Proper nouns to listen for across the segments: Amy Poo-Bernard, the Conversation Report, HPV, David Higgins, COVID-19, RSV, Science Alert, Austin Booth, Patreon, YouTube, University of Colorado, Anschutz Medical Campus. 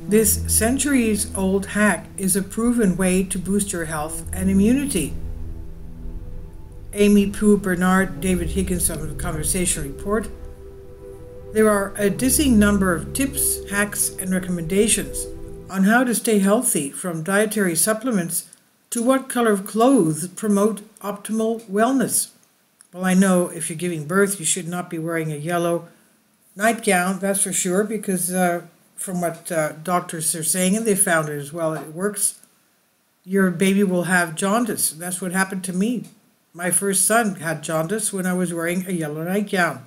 This centuries-old hack is a proven way to boost your health and immunity. Amy Poo-Bernard, David Higgins of the Conversation Report. There are a dizzying number of tips, hacks, and recommendations on how to stay healthy, from dietary supplements to what color of clothes promote optimal wellness. Well, I know if you're giving birth, you should not be wearing a yellow nightgown, that's for sure, because from what doctors are saying, and they found it as well, it works, your baby will have jaundice. That's what happened to me. My first son had jaundice when I was wearing a yellow nightgown.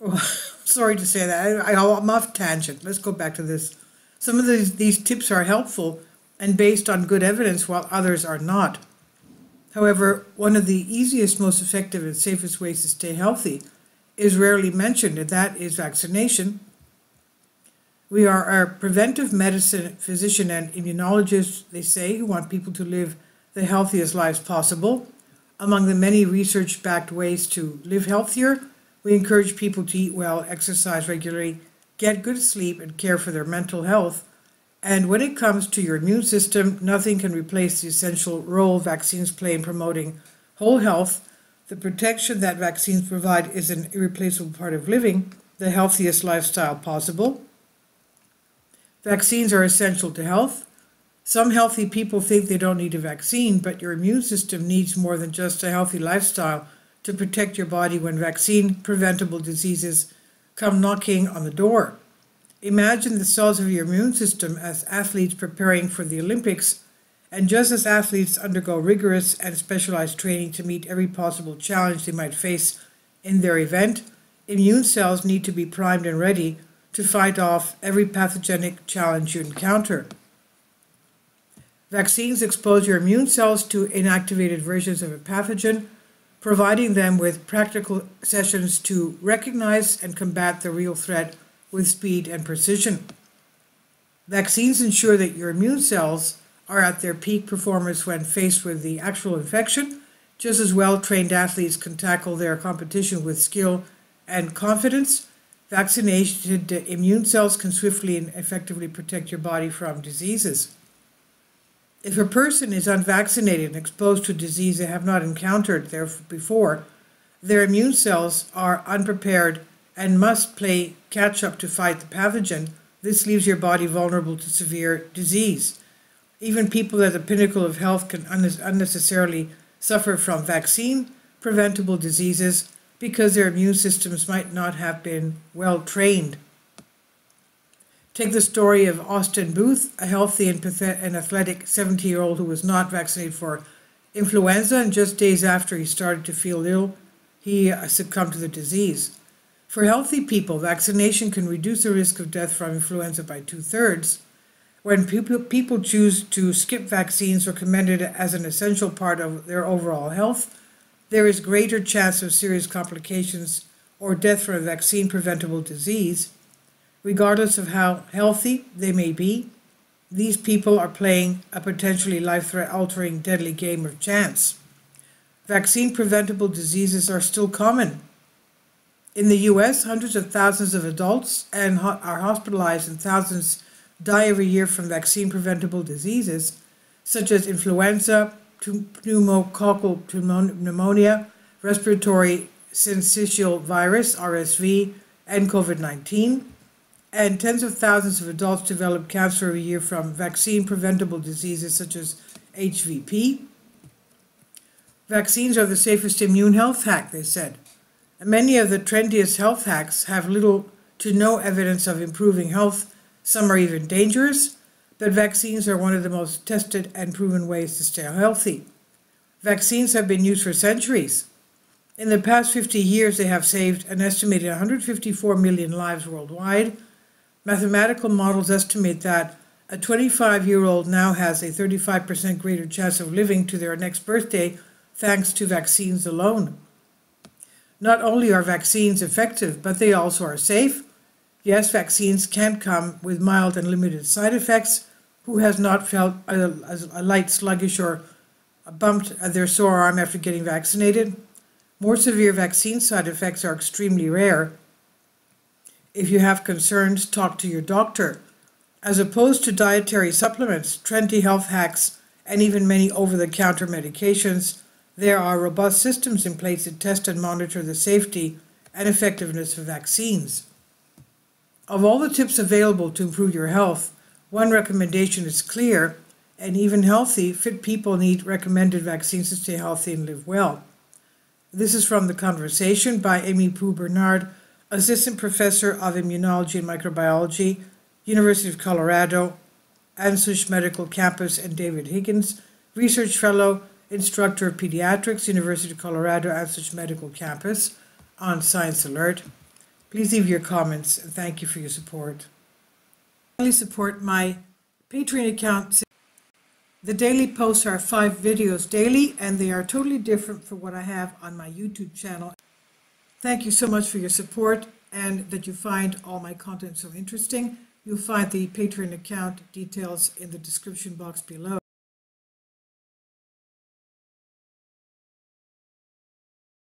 Oh, sorry to say that. I'm off tangent. Let's go back to this. Some of these tips are helpful and based on good evidence, while others are not. However, one of the easiest, most effective, and safest ways to stay healthy is rarely mentioned, and that is vaccination. We are a preventive medicine physician and immunologist, they say, who want people to live the healthiest lives possible. Among the many research-backed ways to live healthier, we encourage people to eat well, exercise regularly, get good sleep, and care for their mental health. And when it comes to your immune system, nothing can replace the essential role vaccines play in promoting whole health. The protection that vaccines provide is an irreplaceable part of living the healthiest lifestyle possible. Vaccines are essential to health. Some healthy people think they don't need a vaccine, but your immune system needs more than just a healthy lifestyle to protect your body when vaccine-preventable diseases come knocking on the door. Imagine the cells of your immune system as athletes preparing for the Olympics, and just as athletes undergo rigorous and specialized training to meet every possible challenge they might face in their event, immune cells need to be primed and ready to fight off every pathogenic challenge you encounter. Vaccines expose your immune cells to inactivated versions of a pathogen, providing them with practical sessions to recognize and combat the real threat with speed and precision. Vaccines ensure that your immune cells are at their peak performance when faced with the actual infection, just as well-trained athletes can tackle their competition with skill and confidence. Vaccinated immune cells can swiftly and effectively protect your body from diseases. If a person is unvaccinated and exposed to disease they have not encountered before, their immune cells are unprepared and must play catch-up to fight the pathogen. This leaves your body vulnerable to severe disease. Even people at the pinnacle of health can unnecessarily suffer from vaccine-preventable diseases because their immune systems might not have been well-trained. Take the story of Austin Booth, a healthy and athletic 70-year-old who was not vaccinated for influenza, and just days after he started to feel ill, he succumbed to the disease. For healthy people, vaccination can reduce the risk of death from influenza by 2/3. When people choose to skip vaccines recommended as an essential part of their overall health, there is greater chance of serious complications or death from a vaccine-preventable disease. Regardless of how healthy they may be, these people are playing a potentially life-altering deadly game of chance. Vaccine-preventable diseases are still common. In the U.S., hundreds of thousands of adults are hospitalized, and thousands die every year from vaccine-preventable diseases such as influenza, pneumococcal pneumonia, respiratory syncytial virus, RSV, and COVID-19. And tens of thousands of adults develop cancer every year from vaccine-preventable diseases such as HPV. Vaccines are the safest immune health hack, they said. Many of the trendiest health hacks have little to no evidence of improving health. Some are even dangerous, but vaccines are one of the most tested and proven ways to stay healthy. Vaccines have been used for centuries. In the past 50 years, they have saved an estimated 154 million lives worldwide. Mathematical models estimate that a 25-year-old now has a 35% greater chance of living to their next birthday thanks to vaccines alone. Not only are vaccines effective, but they also are safe. Yes, vaccines can come with mild and limited side effects. Who has not felt a light sluggish or bumped their sore arm after getting vaccinated? More severe vaccine side effects are extremely rare. If you have concerns, talk to your doctor. As opposed to dietary supplements, trendy health hacks, and even many over-the-counter medications, there are robust systems in place that test and monitor the safety and effectiveness of vaccines. Of all the tips available to improve your health, one recommendation is clear, and even healthy, fit people need recommended vaccines to stay healthy and live well. This is from The Conversation by Amy Poo-Bernard, Assistant Professor of Immunology and Microbiology, University of Colorado, Anschutz Medical Campus, and David Higgins, Research Fellow, Instructor of Pediatrics, University of Colorado, Anschutz Medical Campus, on Science Alert. Please leave your comments, and thank you for your support. Kindly support my Patreon account. The daily posts are 5 videos daily, and they are totally different from what I have on my YouTube channel. Thank you so much for your support, and that you find all my content so interesting. You'll find the Patreon account details in the description box below.